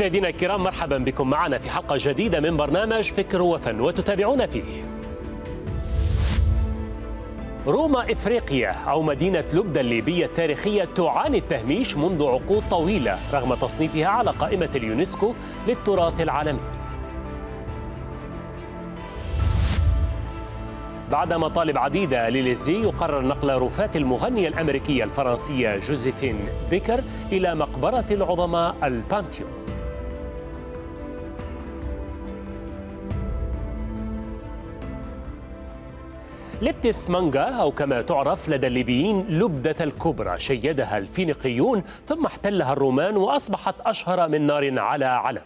مشاهدينا الكرام، مرحبا بكم معنا في حلقة جديدة من برنامج فكر وفن، وتتابعون فيه روما إفريقيا أو مدينة لبدة الليبية التاريخية تعاني التهميش منذ عقود طويلة رغم تصنيفها على قائمة اليونسكو للتراث العالمي. بعد مطالب عديدة لليزي يقرر نقل رفات المغنية الأمريكية الفرنسية جوزفين بيكر إلى مقبرة العظماء البانثيون. لبتيس ماغنا أو كما تعرف لدى الليبيين لبدة الكبرى، شيدها الفينيقيون ثم احتلها الرومان وأصبحت أشهر من نار على علم.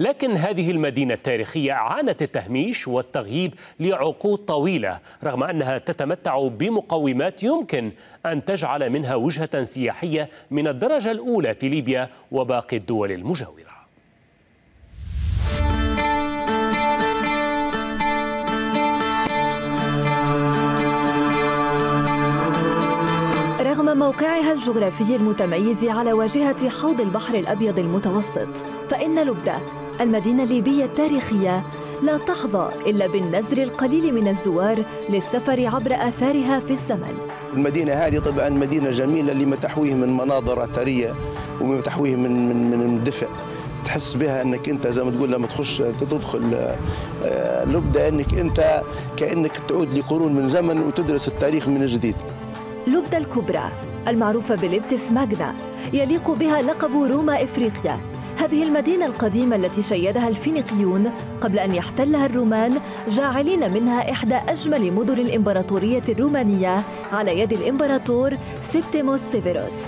لكن هذه المدينة التاريخية عانت التهميش والتغييب لعقود طويلة رغم أنها تتمتع بمقومات يمكن أن تجعل منها وجهة سياحية من الدرجة الأولى في ليبيا وباقي الدول المجاورة. رغم موقعها الجغرافي المتميز على واجهة حوض البحر الأبيض المتوسط، فإن لبدة المدينة الليبية التاريخية لا تحظى إلا بالنزر القليل من الزوار للسفر عبر آثارها في الزمن. المدينة هذه طبعا مدينة جميلة لما تحويه من مناظر أثرية وما تحويه من دفء، تحس بها انك انت زي ما تقول لما تدخل لبدة انك انت كأنك تعود لقرون من زمن وتدرس التاريخ من جديد. لبدة الكبرى المعروفة بلبتيس ماغنا يليق بها لقب روما إفريقيا. هذه المدينة القديمة التي شيدها الفينيقيون قبل أن يحتلها الرومان، جاعلين منها إحدى أجمل مدن الإمبراطورية الرومانية على يد الإمبراطور سيبتيموس سيفيروس.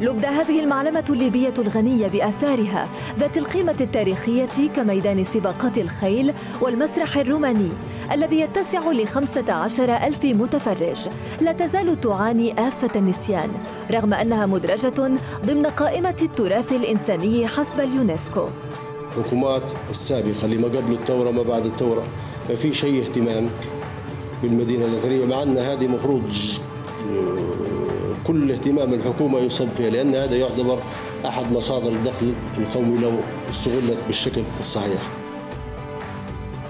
لبدة هذه المعلمة الليبية الغنية بآثارها ذات القيمة التاريخية كميدان سباقات الخيل والمسرح الروماني الذي يتسع ل15,000 متفرج، لا تزال تعاني آفة النسيان رغم أنها مدرجة ضمن قائمة التراث الإنساني حسب اليونسكو. الحكومات السابقة اللي ما قبل الثورة ما بعد الثورة ما فيش أي اهتمام بالمدينة الأثرية، مع أن هذه مفروض كل اهتمام الحكومة يصب فيها، لأن هذا يعتبر أحد مصادر الدخل القومي لو استغلت بالشكل الصحيح.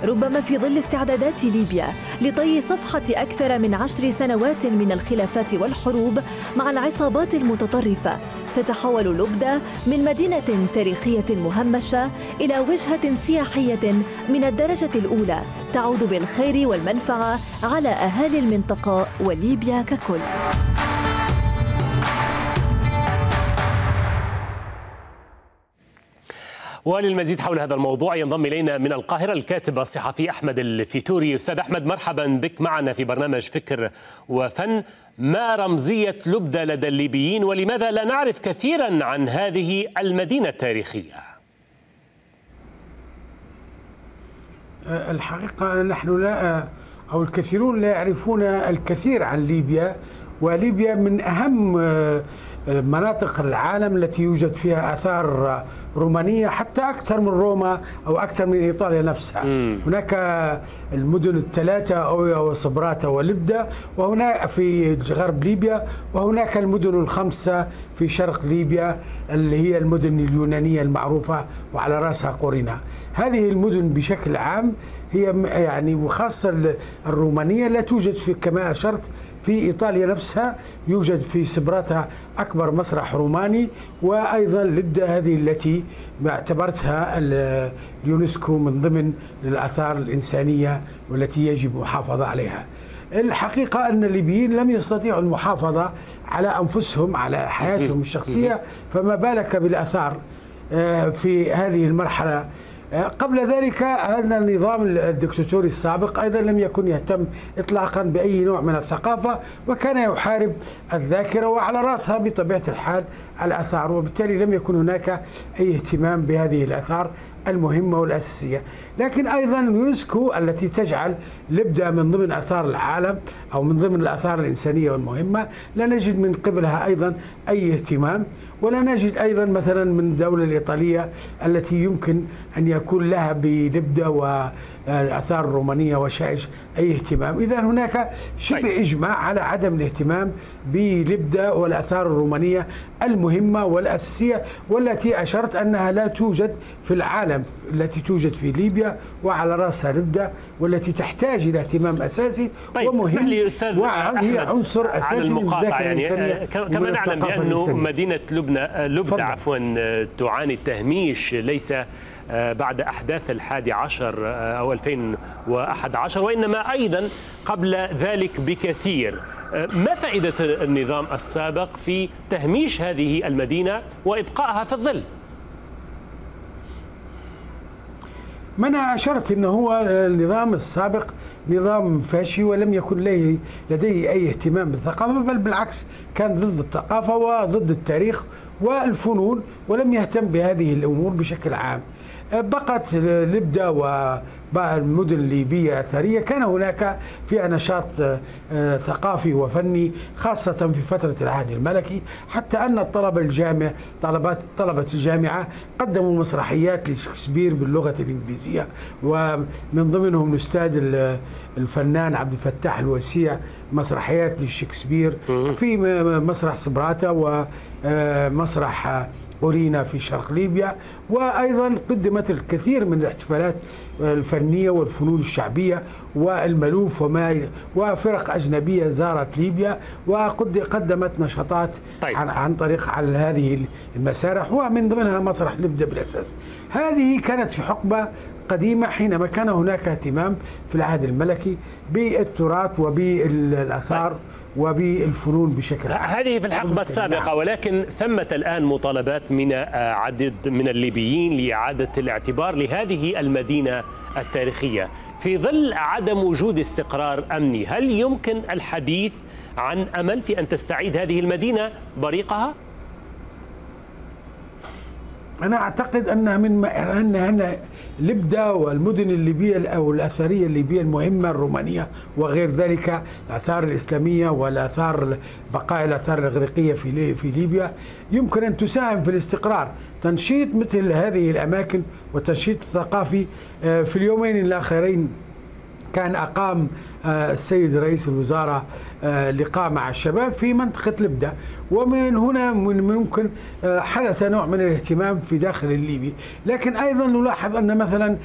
ربما في ظل استعدادات ليبيا لطي صفحة أكثر من 10 سنوات من الخلافات والحروب مع العصابات المتطرفة، تتحول لبدة من مدينة تاريخية مهمشة إلى وجهة سياحية من الدرجة الأولى تعود بالخير والمنفعة على أهالي المنطقة وليبيا ككل. وللمزيد حول هذا الموضوع ينضم إلينا من القاهرة الكاتب الصحفي أحمد الفيتوري. أستاذ أحمد، مرحبا بك معنا في برنامج فكر وفن. ما رمزية لبدة لدى الليبيين ولماذا لا نعرف كثيرا عن هذه المدينة التاريخية؟ الحقيقة نحن لا أو الكثيرون لا يعرفون الكثير عن ليبيا، وليبيا من أهم مناطق العالم التي يوجد فيها آثار رومانية حتى أكثر من روما أو أكثر من إيطاليا نفسها. هناك المدن الثلاثة أويا وصبراتة ولبدة، وهناك في غرب ليبيا، وهناك المدن ال5 في شرق ليبيا اللي هي المدن اليونانية المعروفة وعلى رأسها قورينا. هذه المدن بشكل عام هي يعني وخاصة الرومانية لا توجد في كما أشرت في إيطاليا نفسها، يوجد في سبراتها أكبر مسرح روماني، وأيضا لبدة هذه التي اعتبرتها اليونسكو من ضمن الآثار الإنسانية والتي يجب المحافظة عليها. الحقيقة أن الليبيين لم يستطيعوا المحافظة على أنفسهم على حياتهم الشخصية، فما بالك بالآثار في هذه المرحلة. قبل ذلك هذا النظام الدكتاتوري السابق أيضا لم يكن يهتم إطلاقا بأي نوع من الثقافة، وكان يحارب الذاكرة وعلى رأسها بطبيعة الحال الآثار، وبالتالي لم يكن هناك أي اهتمام بهذه الآثار المهمة والأساسية. لكن أيضا اليونسكو التي تجعل لبدة من ضمن آثار العالم أو من ضمن الآثار الإنسانية والمهمة لا نجد من قبلها أيضا أي اهتمام، ولا نجد أيضا مثلا من الدولة الإيطالية التي يمكن أن لم يكن لها بلبدة والآثار الرومانية وشائش أي اهتمام. إذن هناك شبه إجماع على عدم الاهتمام بلبدة والآثار الرومانية المهمة والأساسية والتي أشرت أنها لا توجد في العالم، التي توجد في ليبيا وعلى رأسها لبدة، والتي تحتاج إلى اهتمام أساسي ومهم وهي عنصر أساسي من الذاكرة الإنسانية. كما نعلم بأنه مدينة لبدة عفوا تعاني تهميش ليس بعد أحداث 11 أو 2011 وإنما أيضا قبل ذلك بكثير. ما فائدة النظام السابق في تهميش هذه المدينة وإبقائها في الظل؟ ما أنا أشرت أنه هو النظام السابق نظام فاشي ولم يكن لديه أي اهتمام بالثقافة، بل بالعكس كان ضد الثقافة وضد التاريخ والفنون ولم يهتم بهذه الأمور بشكل عام. بقت لبدة والمدن الليبية أثرية، كان هناك فيها نشاط ثقافي وفني خاصة في فترة العهد الملكي، حتى أن طلبة الجامعة قدموا مسرحيات لشكسبير باللغة الإنجليزية، ومن ضمنهم الأستاذ الفنان عبد الفتاح الوسيع مسرحيات لشكسبير في مسرح صبراتة ومسرح أورينا في شرق ليبيا، وأيضا قدمت الكثير من الاحتفالات الفنية والفنون الشعبية والملوف وفرق أجنبية زارت ليبيا وقدمت نشاطات عن طريق على هذه المسارح ومن ضمنها مسرح لبدة بالأساس. هذه كانت في حقبة قديمة حينما كان هناك اهتمام في العهد الملكي بالتراث وبالآثار وبالفنون بشكل عام. هذه في الحقبة السابقة، ولكن ثمة الآن مطالبات من عدد من الليبيين لإعادة الاعتبار لهذه المدينة التاريخية في ظل عدم وجود استقرار أمني. هل يمكن الحديث عن أمل في أن تستعيد هذه المدينة بريقها؟ أنا أعتقد أنها أن لبدة والمدن الليبية أو الأثرية الليبية المهمة الرومانية وغير ذلك، الآثار الإسلامية والآثار بقايا الآثار الإغريقية في ليبيا يمكن أن تساهم في الاستقرار. تنشيط مثل هذه الأماكن والتنشيط الثقافي في اليومين الأخيرين كان أقام السيد رئيس الوزراء لقاء مع الشباب في منطقة لبدة، ومن هنا ممكن حدث نوع من الاهتمام في داخل الليبي. لكن أيضا نلاحظ أن مثلا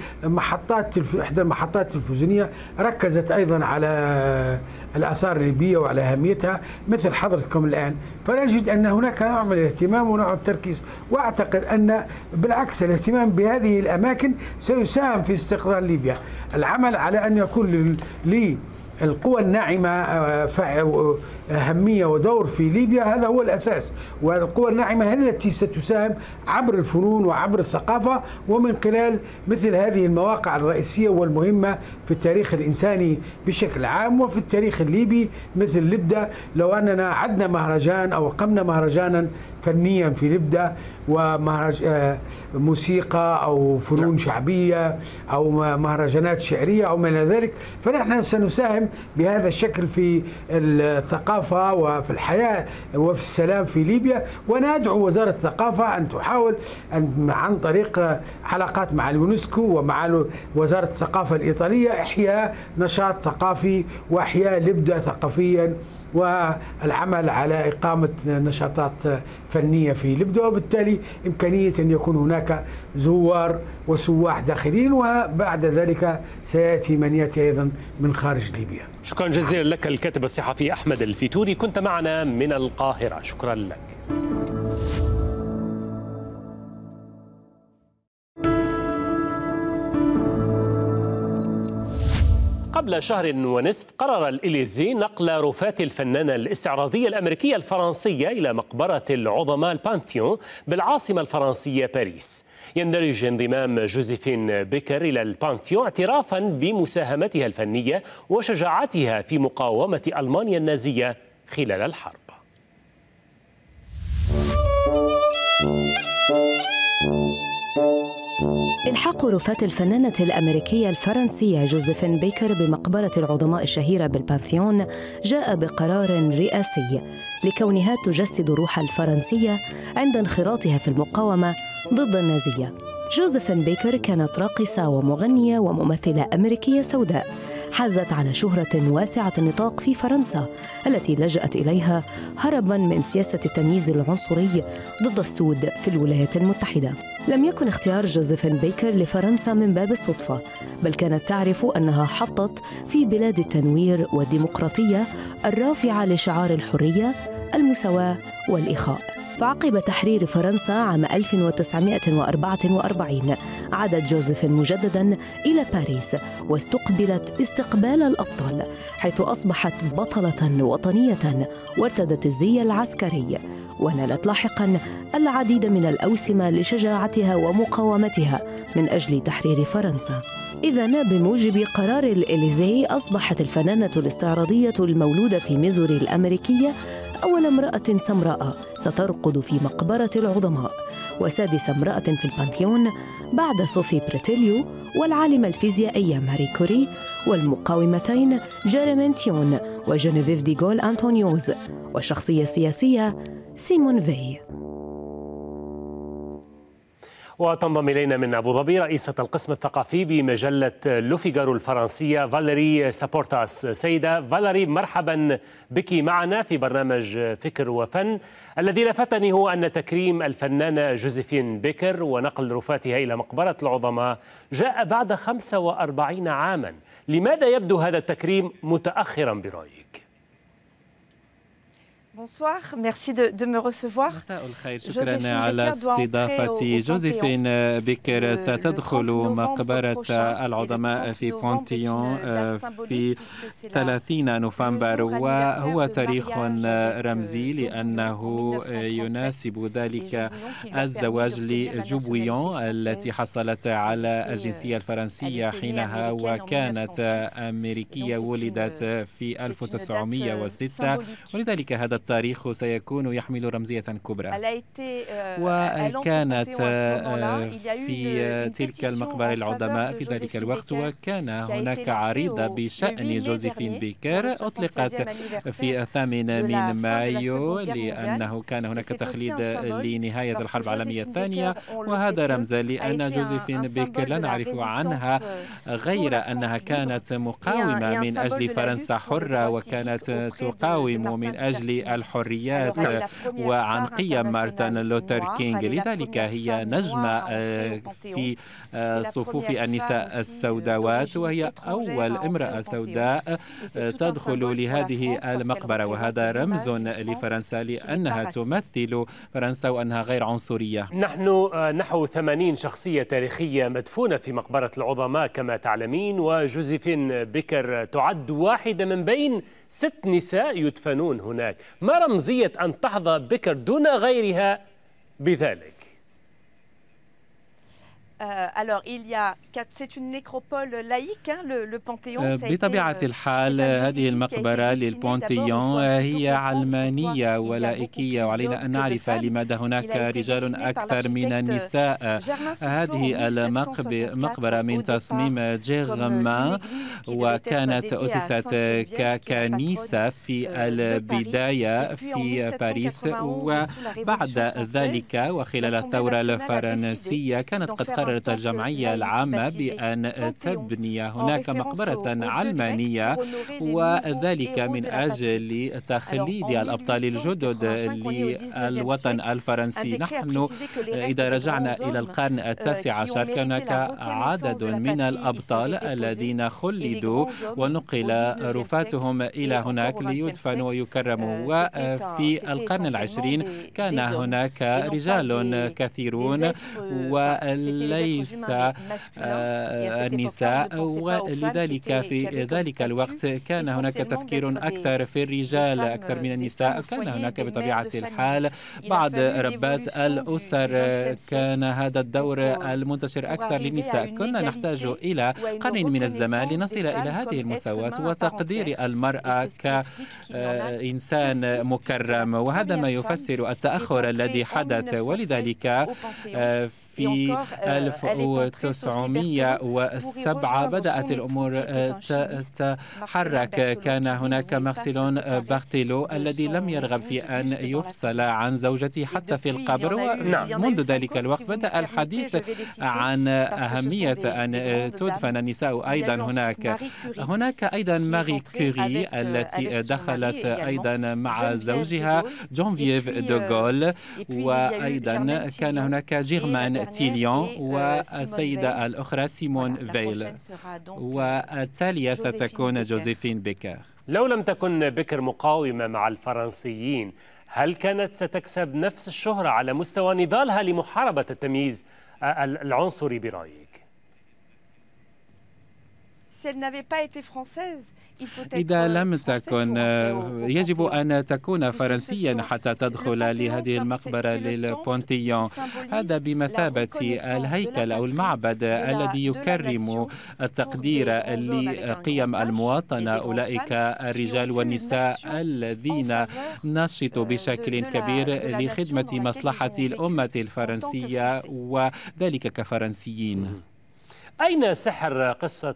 إحدى المحطات التلفزيونية ركزت أيضا على الآثار الليبية وعلى أهميتها مثل حضرتكم الآن، فنجد أن هناك نوع من الاهتمام ونوع من التركيز، وأعتقد أن بالعكس الاهتمام بهذه الأماكن سيساهم في استقرار ليبيا. العمل على أن يكون لي القوى الناعمة أهمية ودور في ليبيا هذا هو الأساس، والقوى الناعمة هي التي ستساهم عبر الفنون وعبر الثقافة ومن خلال مثل هذه المواقع الرئيسية والمهمة في التاريخ الإنساني بشكل عام وفي التاريخ الليبي مثل لبدة. لو أننا عدنا مهرجان أو قمنا مهرجانا فنيا في لبدة ومهرجان موسيقى أو فنون شعبية أو مهرجانات شعرية أو ما إلى ذلك، فنحن سنساهم بهذا الشكل في الثقافة وفي الحياة وفي السلام في ليبيا. وندعو وزارة الثقافة أن تحاول عن طريق علاقات مع اليونسكو ومع وزارة الثقافة الإيطالية إحياء نشاط ثقافي وإحياء لبدة ثقافيا والعمل على إقامة نشاطات فنية في لبدة، وبالتالي إمكانية أن يكون هناك زوار وسواح داخلين وبعد ذلك سيأتي من يأتي أيضا من خارج ليبيا. شكرا جزيلا لك الكاتب الصحفي أحمد الفيتوري، كنت معنا من القاهرة، شكرا لك. قبل شهر ونصف قرر الإليزي نقل رفات الفنانة الاستعراضية الأمريكية الفرنسية إلى مقبرة العظماء البانثيون بالعاصمة الفرنسية باريس. يندرج انضمام جوزفين بيكر إلى البانثيون اعترافا بمساهمتها الفنية وشجاعتها في مقاومة ألمانيا النازية خلال الحرب. إلحاق رفات الفنانة الأمريكية الفرنسية جوزفين بيكر بمقبرة العظماء الشهيرة بالبانثيون جاء بقرار رئاسي لكونها تجسد روح الفرنسية عند انخراطها في المقاومة ضد النازية، جوزفين بيكر كانت راقصة ومغنية وممثلة أمريكية سوداء، حازت على شهرة واسعة النطاق في فرنسا التي لجأت إليها هرباً من سياسة التمييز العنصري ضد السود في الولايات المتحدة. لم يكن اختيار جوزفين بيكر لفرنسا من باب الصدفة، بل كانت تعرف أنها حطت في بلاد التنوير والديمقراطية الرافعة لشعار الحرية، المساواة والإخاء. فعقب تحرير فرنسا عام 1944 عادت جوزفين مجدداً إلى باريس واستقبلت استقبال الأبطال، حيث أصبحت بطلة وطنية وارتدت الزي العسكري، ونالت لاحقاً العديد من الأوسمة لشجاعتها ومقاومتها من أجل تحرير فرنسا. إذن بموجب قرار الإليزي أصبحت الفنانة الاستعراضية المولودة في ميزوري الأمريكية أول امرأة سمراء سترقد في مقبرة العظماء، وسادس امرأة في البانثيون بعد صوفي بريتيليو والعالمة الفيزيائية ماري كوري والمقاومتين جيرمين تيون وجينيفيف ديغول أنتونيوز، والشخصية السياسية سيمون فيل. وتنضم إلينا من أبو ظبي رئيسة القسم الثقافي بمجلة لوفيغارو الفرنسية فاليري سابورتاس. سيدة فاليري، مرحبا بك معنا في برنامج فكر وفن. الذي لفتني هو أن تكريم الفنانة جوزفين بيكر ونقل رفاتها إلى مقبرة العظماء جاء بعد 45 عاما. لماذا يبدو هذا التكريم متأخرا برأيك؟ مساء الخير، شكرا على استضافتي. جوزفين بيكر ستدخل مقبرة العظماء في بانثيون في 30 نوفمبر، وهو تاريخ رمزي لأنه يناسب ذلك الزواج لجوبويون التي حصلت على الجنسية الفرنسية حينها وكانت أمريكية، ولدت في 1906، ولذلك هذا التاريخ سيكون يحمل رمزية كبرى. وكانت في تلك المقبرة العظماء في ذلك الوقت، وكان هناك عريضة بشأن جوزفين بيكر أطلقت في 8 مايو، لأنه كان هناك تخليد لنهاية الحرب العالمية الثانية، وهذا رمز لأن جوزفين بيكر لا نعرف عنها غير أنها كانت مقاومة من أجل فرنسا حرة، وكانت تقاوم من أجل الحريات وعن قيم مارتن لوثر كينغ، لذلك هي نجمة في صفوف النساء السوداوات، وهي أول امرأة سوداء تدخل لهذه المقبرة، وهذا رمز لفرنسا لأنها تمثل فرنسا وأنها غير عنصرية. نحن نحو 80 شخصية تاريخية مدفونة في مقبرة العظماء كما تعلمين، وجوزفين بيكر تعد واحدة من بين 6 نساء يدفنون هناك. ما رمزية أن تحظى بيكر دون غيرها بذلك؟ بطبيعة الحال هذه المقبرة للبانثيون هي علمانية ولائكية، وعلينا أن نعرف لماذا هناك رجال أكثر من النساء. هذه المقبرة من تصميم جيرما، وكانت أسست ككنيسة في البداية في باريس، وبعد ذلك وخلال الثورة الفرنسية كانت قد قررت الجمعية العامة بأن تبني هناك مقبرة علمانية، وذلك من أجل تخليد الأبطال الجدد للوطن الفرنسي. نحن إذا رجعنا إلى القرن ال19 كان هناك عدد من الأبطال الذين خلدوا ونقل رفاتهم إلى هناك ليدفنوا ويكرموا، وفي القرن ال20 كان هناك رجال كثيرون وليس النساء، ولذلك في ذلك الوقت كان هناك تفكير أكثر في الرجال أكثر من النساء. كان هناك بطبيعة الحال بعض ربات الأسر، كان هذا الدور المنتشر أكثر للنساء. كنا نحتاج إلى قرن من الزمان لنصل إلى هذه المساواة وتقدير المرأة كإنسان مكرم، وهذا ما يفسر التأخر الذي حدث. ولذلك في 1907 بدأت الأمور تتحرك. كان هناك مارسلان برتلو الذي لم يرغب في أن يفصل عن زوجته حتى في القبر. منذ ذلك الوقت بدأ الحديث عن أهمية أن تدفن النساء أيضا هناك. هناك أيضا ماري كوري التي دخلت أيضا مع زوجها جينيفيف ديغول، وأيضا كان هناك جيرمين تيون والسيدة الأخرى سيمون فيل، والتالية ستكون جوزفين بيكر. لو لم تكن بيكر مقاومة مع الفرنسيين، هل كانت ستكسب نفس الشهرة على مستوى نضالها لمحاربة التمييز العنصري برأيك؟ إذا لم تكن، يجب أن تكون فرنسيا حتى تدخل لهذه المقبرة للبانثيون. هذا بمثابة الهيكل أو المعبد الذي يكرم التقدير لقيم المواطنة. أولئك الرجال والنساء الذين نشطوا بشكل كبير لخدمة مصلحة الأمة الفرنسية، وذلك كفرنسيين. أين سحر قصة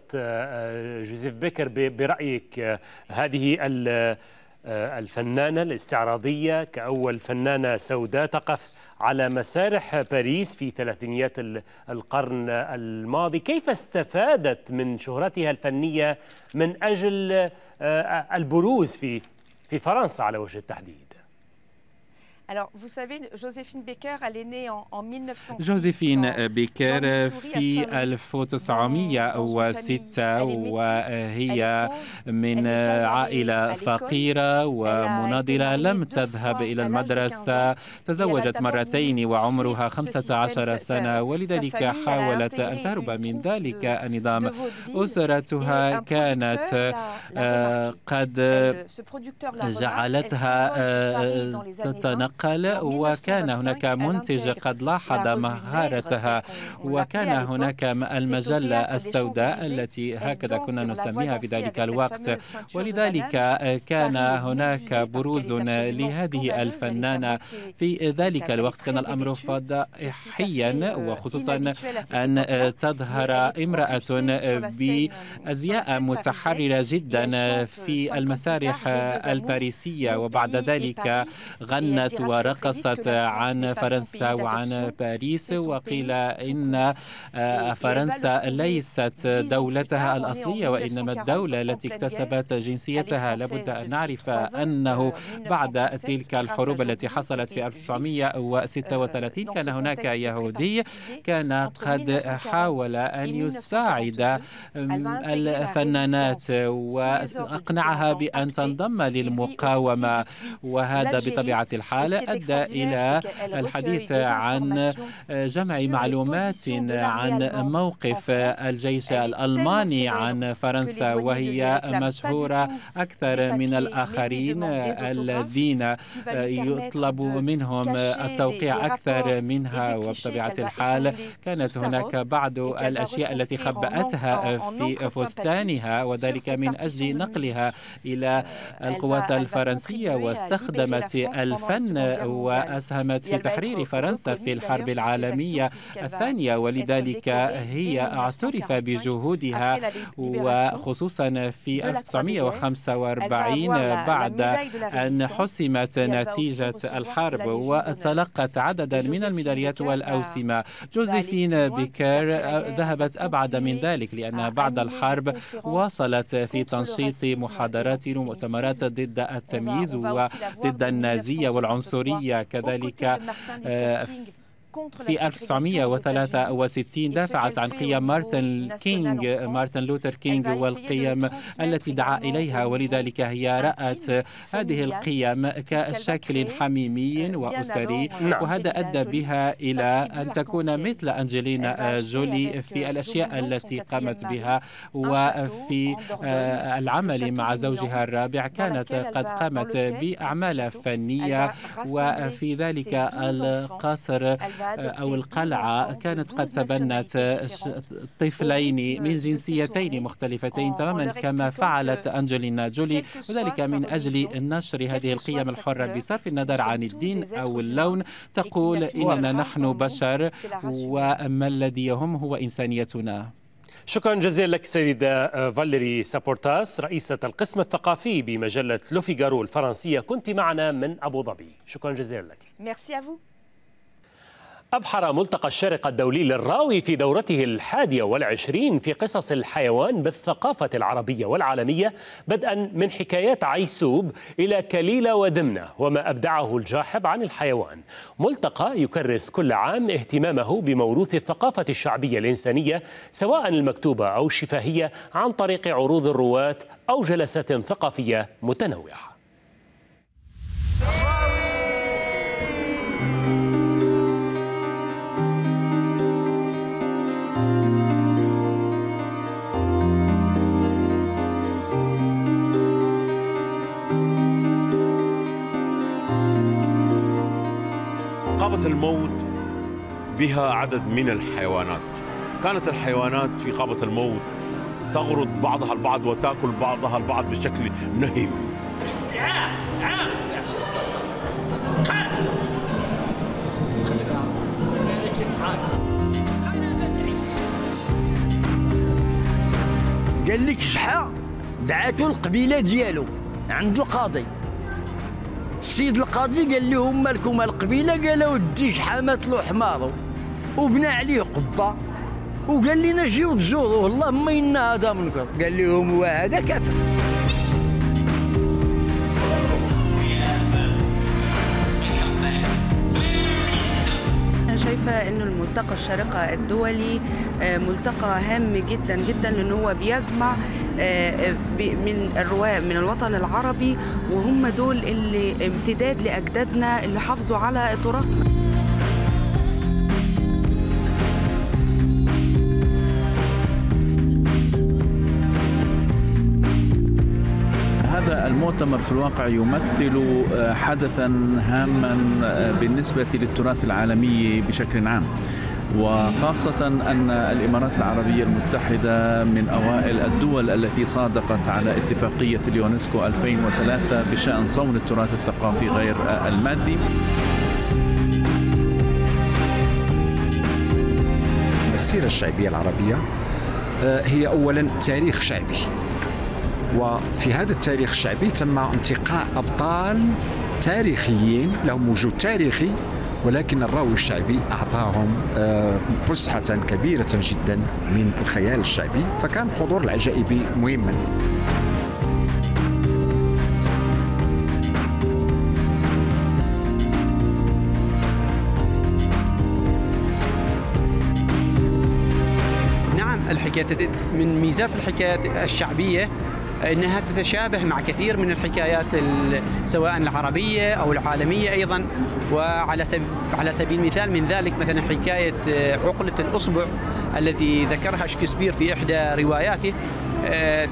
جوزيف بيكر برأيك؟ هذه الفنانة الاستعراضية كأول فنانة سوداء تقف على مسارح باريس في ثلاثينيات القرن الماضي، كيف استفادت من شهرتها الفنية من أجل البروز في فرنسا على وجه التحديد؟ جوزفين بيكر في 1906، وهي من عائلة فقيرة ومناضلة، لم تذهب إلى المدرسة، تزوجت مرتين وعمرها 15 سنة، ولذلك حاولت أن تهرب من ذلك النظام. أسرتها كانت قد جعلتها تتنقل، وكان هناك منتج قد لاحظ مهارتها، وكان هناك المجلة السوداء التي هكذا كنا نسميها في ذلك الوقت، ولذلك كان هناك بروز لهذه الفنانة في ذلك الوقت. كان الأمر فضائحيا، وخصوصا أن تظهر امرأة بأزياء متحررة جدا في المسارح الباريسية، وبعد ذلك غنت ورقصت عن فرنسا وعن باريس، وقيل إن فرنسا ليست دولتها الأصلية وإنما الدولة التي اكتسبت جنسيتها. لابد أن نعرف أنه بعد تلك الحروب التي حصلت في 1936 كان هناك يهودي كان قد حاول أن يساعد الفنانات وأقنعها بأن تنضم للمقاومة، وهذا بطبيعة الحال أدى إلى الحديث عن جمع معلومات عن موقف الجيش الألماني عن فرنسا، وهي مشهورة أكثر من الآخرين الذين يطلب منهم التوقيع أكثر منها. وبطبيعة الحال كانت هناك بعض الأشياء التي خبأتها في فستانها، وذلك من أجل نقلها إلى القوات الفرنسية، واستخدمت الفن وأسهمت في تحرير فرنسا في الحرب العالمية الثانية، ولذلك هي اعترف بجهودها، وخصوصا في 1945 بعد أن حسمت نتيجة الحرب وتلقت عددا من الميداليات والأوسمة. جوزفين بيكر ذهبت أبعد من ذلك، لأنها بعد الحرب واصلت في تنشيط محاضرات ومؤتمرات ضد التمييز وضد النازية والعنصرية. كذلك في 1963 دافعت عن قيم مارتن لوثر كينغ والقيم التي دعا إليها، ولذلك هي رأت هذه القيم كشكل حميمي وأسري، وهذا أدى بها إلى أن تكون مثل أنجلينا جولي في الأشياء التي قامت بها. وفي العمل مع زوجها الرابع كانت قد قامت بأعمال فنية، وفي ذلك القصر أو القلعة كانت قد تبنت طفلين من جنسيتين مختلفتين تماما كما فعلت أنجلينا جولي، وذلك من أجل نشر هذه القيم الحرة بصرف النظر عن الدين أو اللون. تقول إننا نحن بشر وما الذي يهم هو إنسانيتنا. شكرا جزيلا لك سيدة فاليري سابورتاس، رئيسة القسم الثقافي بمجلة لوفيغارو الفرنسية، كنت معنا من أبو ظبي. شكرا جزيلا لك. أبحر ملتقى الشارقة الدولي للراوي في دورته 21 في قصص الحيوان بالثقافة العربية والعالمية، بدءا من حكايات عيسوب إلى كليلة ودمنة وما أبدعه الجاحظ عن الحيوان. ملتقى يكرس كل عام اهتمامه بموروث الثقافة الشعبية الإنسانية سواء المكتوبة أو الشفاهية عن طريق عروض الرواة أو جلسات ثقافية متنوعة. قابة الموت بها عدد من الحيوانات، كانت الحيوانات في قابة الموت تغرد بعضها البعض وتأكل بعضها البعض بشكل نهيم. قال لك شحا دعاتو القبيلة ديالو عند القاضي، السيد القاضي قال لهم مالكم القبيله؟ قالوا ودي شحامات له حماره وبنى عليه قبه وقال لنا جيو تزوروه اللهم ان هذا منكر، قال لهم وهذا كافر. انا شايفه انه الملتقى الشارقه الدولي ملتقى هام جدا جدا لانه هو بيجمع من الرواة من الوطن العربي، وهم دول اللي امتداد لأجدادنا اللي حافظوا على تراثنا. هذا المؤتمر في الواقع يمثل حدثا هاما بالنسبة للتراث العالمي بشكل عام، وخاصة أن الإمارات العربية المتحدة من أوائل الدول التي صادقت على اتفاقية اليونسكو 2003 بشأن صون التراث الثقافي غير المادي. السيرة الشعبية العربية هي أولا تاريخ شعبي، وفي هذا التاريخ الشعبي تم انتقاء أبطال تاريخيين لهم وجود تاريخي، ولكن الراوي الشعبي أعطاهم فسحة كبيرة جدا من الخيال الشعبي، فكان حضور العجائبي مهما. نعم، الحكايات من ميزات الحكايات الشعبية إنها تتشابه مع كثير من الحكايات سواء العربية أو العالمية أيضا، وعلى سبيل المثال من ذلك مثلا حكاية عقلة الأصبع التي ذكرها شكسبير في إحدى رواياته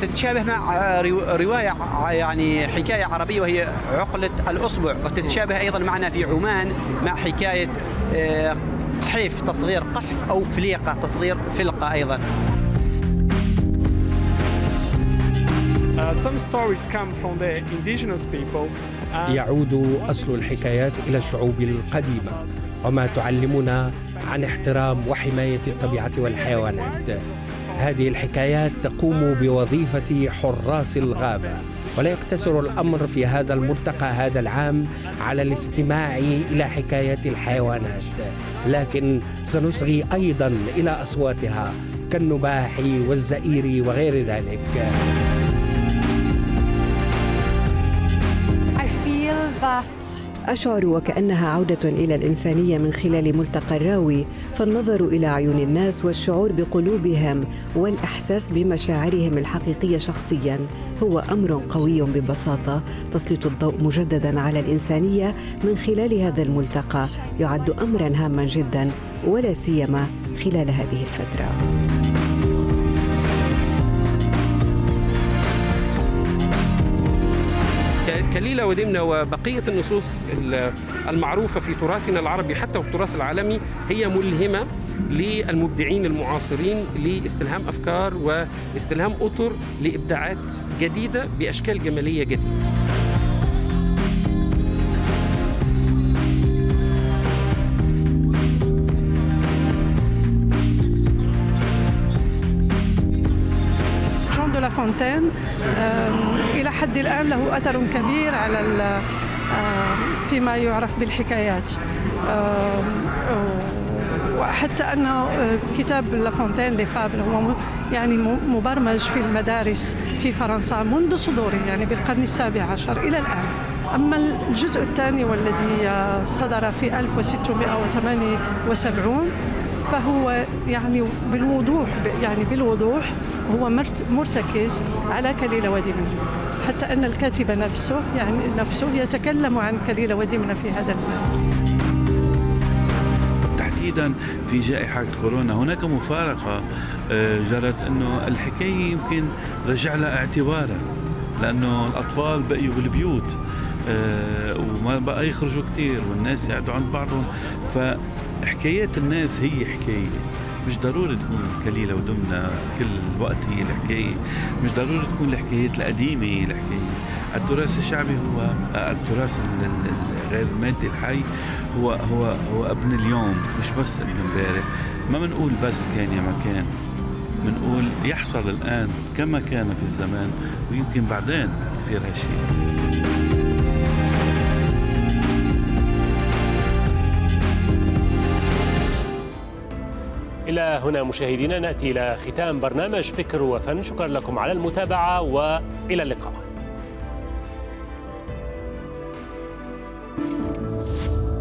تتشابه مع رواية يعني حكاية عربية وهي عقلة الأصبع، وتتشابه أيضا معنا في عمان مع حكاية قحف تصغير قحف أو فليقة تصغير فلقة أيضا. يعود أصل الحكايات إلى الشعوب القديمة وما تعلمنا عن احترام وحماية الطبيعة والحيوانات. هذه الحكايات تقوم بوظيفة حراس الغابة، ولا يقتصر الأمر في هذا الملتقى هذا العام على الاستماع إلى حكايات الحيوانات، لكن سنصغي أيضا إلى أصواتها كالنباح والزئير وغير ذلك. أشعر وكأنها عودة إلى الإنسانية من خلال ملتقى الراوي، فالنظر إلى عيون الناس والشعور بقلوبهم والإحساس بمشاعرهم الحقيقية شخصياً هو أمر قوي ببساطة، تسلط الضوء مجدداً على الإنسانية من خلال هذا الملتقى يعد أمراً هاماً جداً ولا سيما خلال هذه الفترة. كليلة ودمنة وبقية النصوص المعروفة في تراثنا العربي حتى والتراث العالمي هي ملهمة للمبدعين المعاصرين لاستلهام أفكار واستلهام أطر لإبداعات جديدة بأشكال جمالية جديدة. لافونتين إلى حد الآن له أثر كبير على فيما يعرف بالحكايات، وحتى أن كتاب لافونتين لفابل هو يعني مبرمج في المدارس في فرنسا منذ صدوره يعني بالقرن السابع عشر إلى الآن. أما الجزء الثاني والذي صدر في 1678 فهو يعني بالوضوح هو مرتكز على كليلة ودمنة، حتى أن الكاتب نفسه يتكلم عن كليلة ودمنة في هذا الباب. تحديدا في جائحة كورونا هناك مفارقة جرت أنه الحكاية يمكن رجع لها اعتبارها، لأنه الأطفال بقيوا بالبيوت وما بقى يخرجوا كثير والناس يقعدوا عند بعضهم، فحكايات الناس هي حكاية، مش ضروري تكون كليلة ودمنة كل الوقت هي الحكاية، مش ضروري تكون الحكايات القديمة هي الحكاية. التراث الشعبي هو التراث غير المادي الحي، هو ابن اليوم مش بس ابن امبارح. ما بنقول بس كان يا ما كان، بنقول يحصل الآن كما كان في الزمان ويمكن بعدين يصير هالشيء. إلى هنا مشاهدينا نأتي إلى ختام برنامج فكر وفن. شكرا لكم على المتابعة وإلى اللقاء.